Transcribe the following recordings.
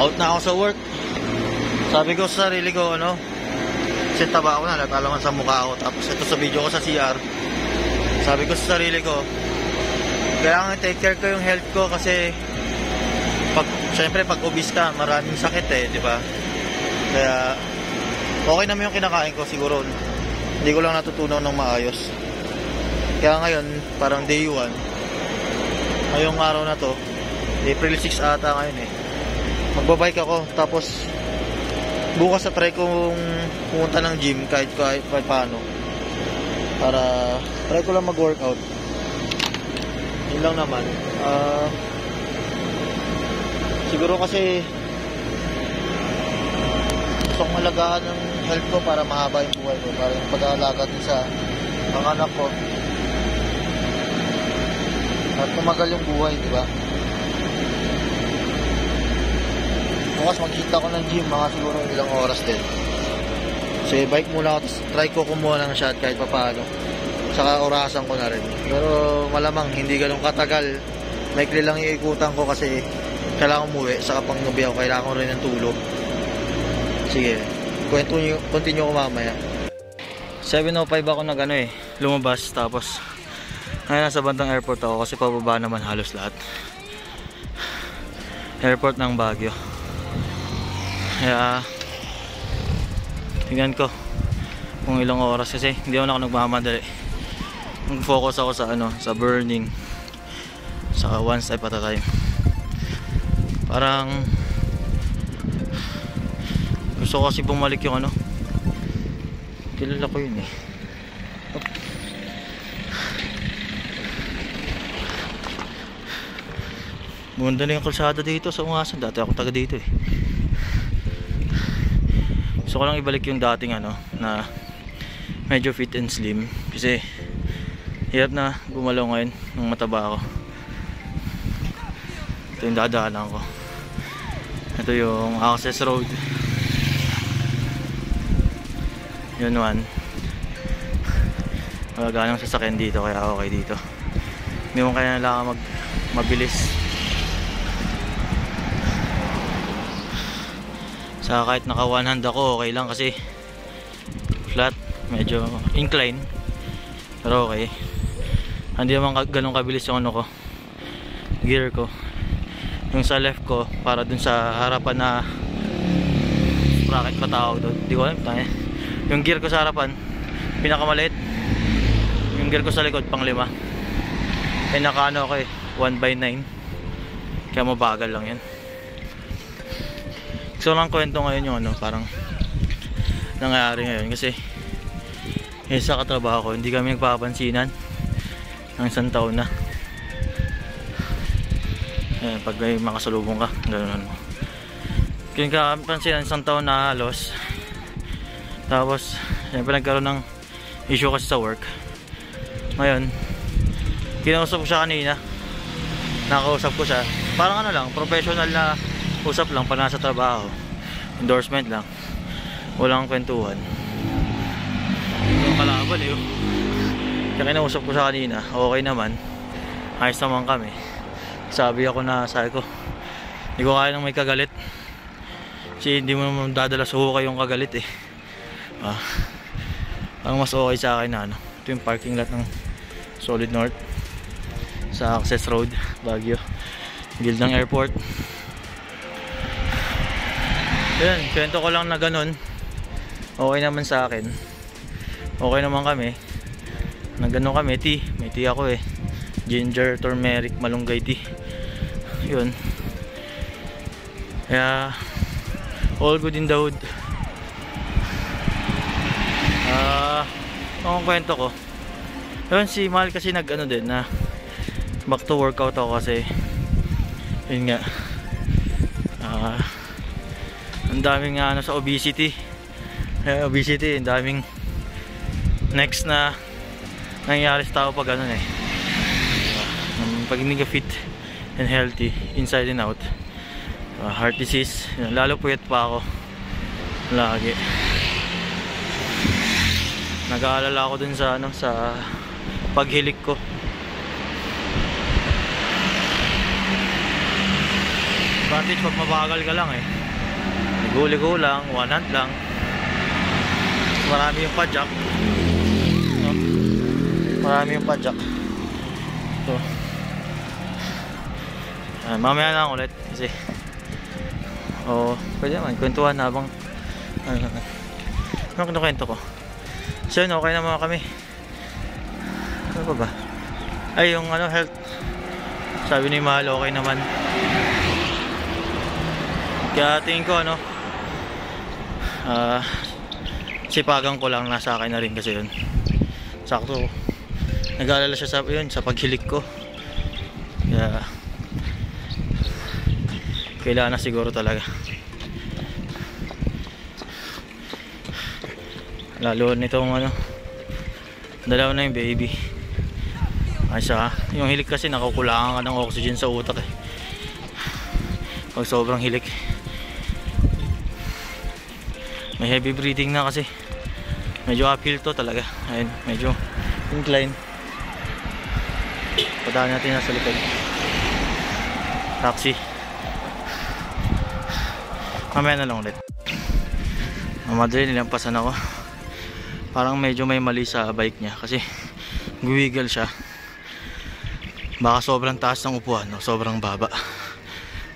out na ako sa work. Sabi ko sa sarili ko, ano, kasi taba ako na, natalaman sa mukha ko. Tapos ito sa video ko sa CR, sabi ko sa sarili ko, kailangan i-take care ko yung health ko kasi pag, syempre pag obese ka, maraming sakit eh, di ba? Kaya okay naman yung kinakain ko, siguro hindi ko lang natutunaw ng maayos. Kaya ngayon, parang day 1 ngayong araw na to, April 6 ata ngayon eh, magbabike ako. Tapos bukas na try kong pumunta ng gym kahit paano, para try ko lang mag-workout. Yun lang naman. Siguro kasi gusto kong alagaan ng health ko para mahaba yung buhay ko, para yung pag-aalaga din sa mga anak ko at tumagal yung buhay, di ba? Bukas magkita ko ng gym, mga siguro ilang oras din. So bike muna ako, try ko kumuha ng shot kahit papaano. Saka orasan ko na rin. Pero malamang hindi ganun katagal. Maikli lang iikutan ko kasi kailangan umuwi. Saka pang gabi ako, kailangan ko rin ng tulog. Sige, continue ko mamaya. 7:05 ako na gano'n eh, lumabas. Tapos ngayon nasa bandang airport ako kasi pababa naman halos lahat. Airport ng Baguio. Kaya tingnan ko kung ilang oras kasi hindi ako nagmamadali. Mag-focus ako sa ano, sa burning. Saka one step at a time. Parang gusto ko kasi bumalik yung ano. Kilala ko yun eh. Oh. Bumanda na yung kalsada dito sa Ungasan. Dati ako taga dito eh. So ko lang ibalik yung dating ano, na medyo fit and slim kasi hirap na gumalaw ngayon nung mataba ako. Ito yung dadaanan ko. Ito yung access road. Yun one. Wala ganang sasakyan dito kaya okay dito. Hindi mo kaya nalang mabilis. Sa kahit naka one hand ako okay lang kasi flat, medyo incline pero okay. Hindi naman ganun kabilis yung ano ko, gear ko. Yung sa left ko para dun sa harapan na bracket pa tao doon, di ko alam tayo. Yung gear ko sa harapan pinakamaliit, yung gear ko sa likod pang 5 eh, naka ano ako eh 1/9 kaya mabagal lang yan. So lang kwento ngayon yung ano, parang nangyayari ngayon kasi isa katrabaho ko, hindi kami nagpapansinan ng isang taon na. Eh, pag may makasalubong ka, gano'n mo. Kung nagpapansinan isang taon na halos, tapos siyempre nagkaroon ng issue kasi sa work. Ngayon, kinausap ko siya kanina, nakausap ko siya, parang ano lang, professional na usap lang, para sa trabaho, endorsement lang, walang kwentuhan. Yung kalaban eh, kaya kinausap ko sa kanina, okay naman, ayos naman kami. Sabi ako na, sabi ko, hindi ko kaya nang may kagalit kasi hindi mo naman dadala sa hukay yung kagalit eh. Ang mas okay sa akin na ano, ito yung parking lot ng Solid North sa Access Road, Baguio, gilid ng airport. Yun, kwento ko lang na ganun. Okay naman sa akin. Okay naman kami. Nagano kami, tea. May tea ako eh. Ginger, turmeric, malunggay tea. Yun. Kaya, all good in the hood. Ang kwento ko. Yun, si Mal kasi nag-ano din na back to workout ako kasi yun nga. Ang daming ano sa obesity. Ang daming next na nangyayari sa tao pag ganun eh. Pag hindi ka fit and healthy, inside and out. Heart disease, lalo puyat pa ako. Lagi. Nag-aalala ako dun sa ano, sa paghilik ko. Ba At least pag mabagal ka lang eh, ligo-ligo lang, one hand lang, marami yung padjak. No? Marami yung padjak. Ito. Ay, mamaya lang ulit kasi pwede naman, kwentuhan habang ano kinukwento ko. So yun, okay na mga kami. Ano pa ba? Ay, yung ano, health. Sabi ni Mahal, okay naman. Kaya tingin ko ano, sipagan ko lang, nasa akin na rin kasi yun. Sakto, nag-aalala siya sa, yun, sa paghilik ko. Kaya kailangan na siguro talaga. Lalo nitong ano, dalawa na yung baby. Ay saka, yung hilik kasi nakukulangan ka ng oxygen sa utak eh. Pag sobrang hilik. May heavy breathing na kasi. Medyo uphill to talaga. Ayun, medyo incline. Padaan natin na sa likod. Taxi. Mamaya na lang ulit. Madali, nilampasan ako. Parang medyo may mali sa bike niya kasi guwigal siya. Baka sobrang taas ng upuan o sobrang baba.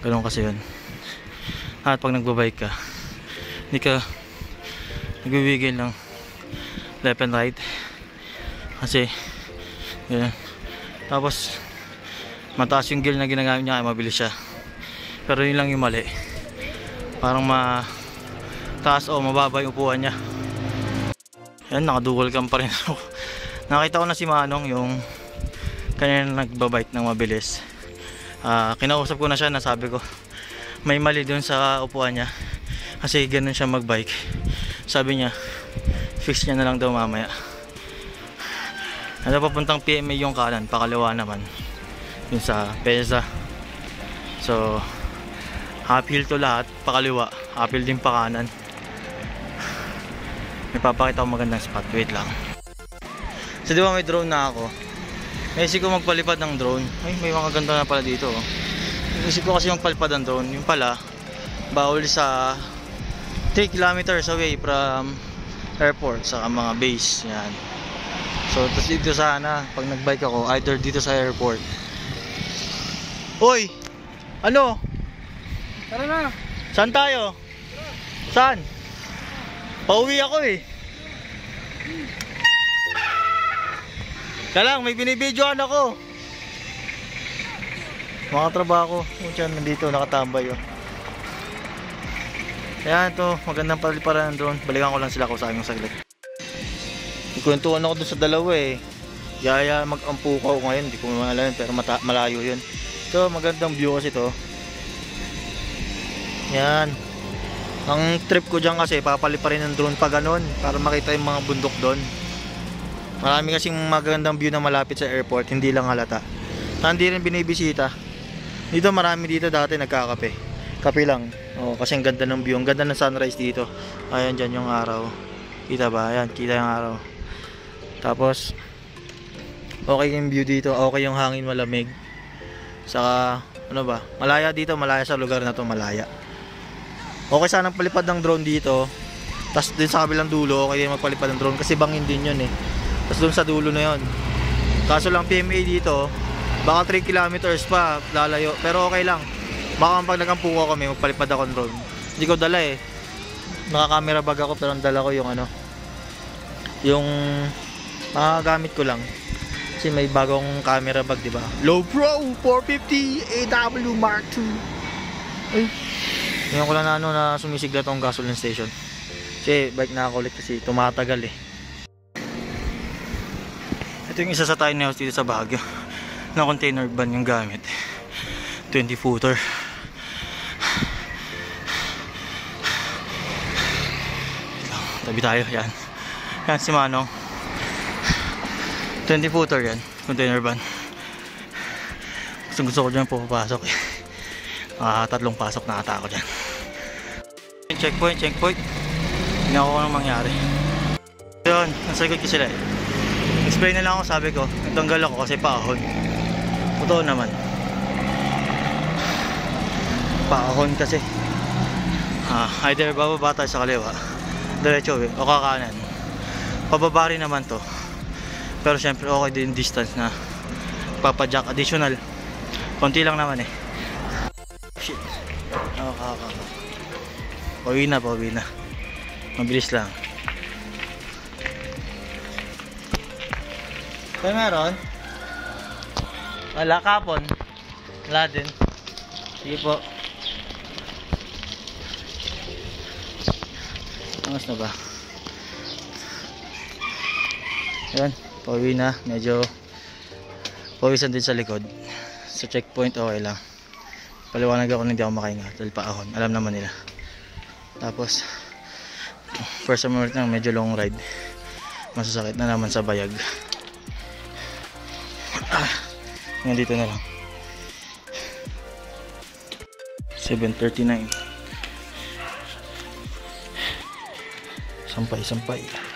Ganun kasi yun. At pag nagbabike ka, hindi ka nagwigil ng left and right kasi ganyan. Tapos mataas yung gear na ginagamit niya kaya mabilis siya, pero yun lang yung mali, parang mataas o mababa yung upuan niya. Yan, nakadual cam pa rin. Nakita ko na si Manong, yung kanina nagbabike ng mabilis. Kinausap ko na siya, nasabi ko may mali dun sa upuan niya kasi ganun siya magbike. Sabi niya, fix niya na lang daw mamaya. Ano, papuntang PMA yung kanan, pakaliwa naman yung sa Pesa. So uphill to lahat, pakaliwa, uphill din pa kanan. May papakita ko magandang spot, wait lang. So diba may drone na ako, naisip ko magpalipad ng drone. Ay, may mga ganda na pala dito oh. Naisip ko kasi magpalipad ng drone, yung pala bawal sa 3 kilometers away from airport sa mga base. Yan. So tapos dito sana pag nagbike ako, either dito sa airport. Oy! Ano? Tara na. Saan tayo? Saan? Pauwi ako eh. Kaya lang, may binibidyoan ako. Mga trabaho ko. Diyan, nandito nakatambay oh. Ayan, ito, magandang paliparan ng drone. Balikan ko lang sila kung saan yung saglit. Ikwentuhan ako dun sa dalawa eh. Yaya mag-ampu ko ngayon, hindi ko alam pero malayo yun. Ito, magandang view kasi ito. Ayan. Ang trip ko dyan kasi, papaliparin ng drone pa ganun, para makita yung mga bundok doon. Marami kasing magandang view na malapit sa airport, hindi lang halata. Saan di rin binibisita. Dito, marami dito dati nagkakape. Kape lang. Oh, kasi ang ganda ng view, ang ganda ng sunrise dito. Ayan, diyan yung araw. Kita ba? Ayan, kita yung araw. Tapos okay yung view dito, okay yung hangin, malamig. Saka ano ba? Malaya dito, malaya sa lugar na to, malaya. Okay sana magpalipad ng drone dito. Tapos din sa kabilang dulo, okay magpalipad ng drone kasi bangin din 'yon eh. Tapos doon sa dulo na 'yon. Kaso lang PMA dito, baka 3 kilometers pa lalayo, pero okay lang. Baka pag nagampu ko kami, magpalipad ako ng drone. Hindi ko dala eh. Nakakamera bag ako pero ang dala ko yung ano, yung gamit ko lang. Kasi may bagong camera bag, di ba? Low Pro 450 AW Mark II. Ay, ngayon ko lang na, ano, na sumisigla tong gasoline station. Kasi bike na ako ulit kasi tumatagal eh. Ito yung isa sa tiny house dito sa Baguio. Na container van yung gamit. 20 footer. Tabi tayo, yan. Yan si Manong. 20 footer yan, container van. Gusto ko dyan pupapasok eh. Tatlong pasok na ata ako dyan. Checkpoint, checkpoint. Hindi ako anong mangyari. Yun, nasagot ko sila eh. Explain na lang ako, sabi ko, natanggal ako kasi paahon. Totoo naman. Paahon kasi. Either bababa tayo sa kaliwa, diretso o kakanan. Pababa rin naman to. Pero syempre okay din distance na papadyak additional. Konti lang naman eh. Shit. Pauwi na. Mabilis lang. Kaya meron? Wala, kapon. Wala din. Sige po. Angas na ba? Ayan, pauwi na. Medyo pawisan din sa likod. Sa checkpoint, okay lang. Paliwanag ako na hindi ako makahinga. Dahil paahon. Alam naman nila. Tapos, first time ulit ng medyo long ride. Masasakit na naman sa bayag. Nandito na lang. 7:39. Sampay.